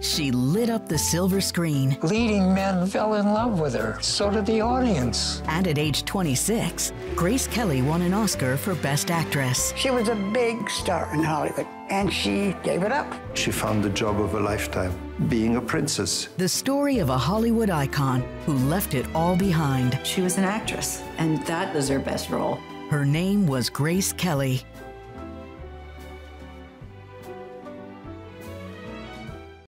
She lit up the silver screen. Leading men fell in love with her. So did the audience. And at age 26, Grace Kelly won an Oscar for Best Actress. She was a big star in Hollywood, and she gave it up. She found the job of a lifetime, being a princess. The story of a Hollywood icon who left it all behind. She was an actress, and that was her best role. Her name was Grace Kelly.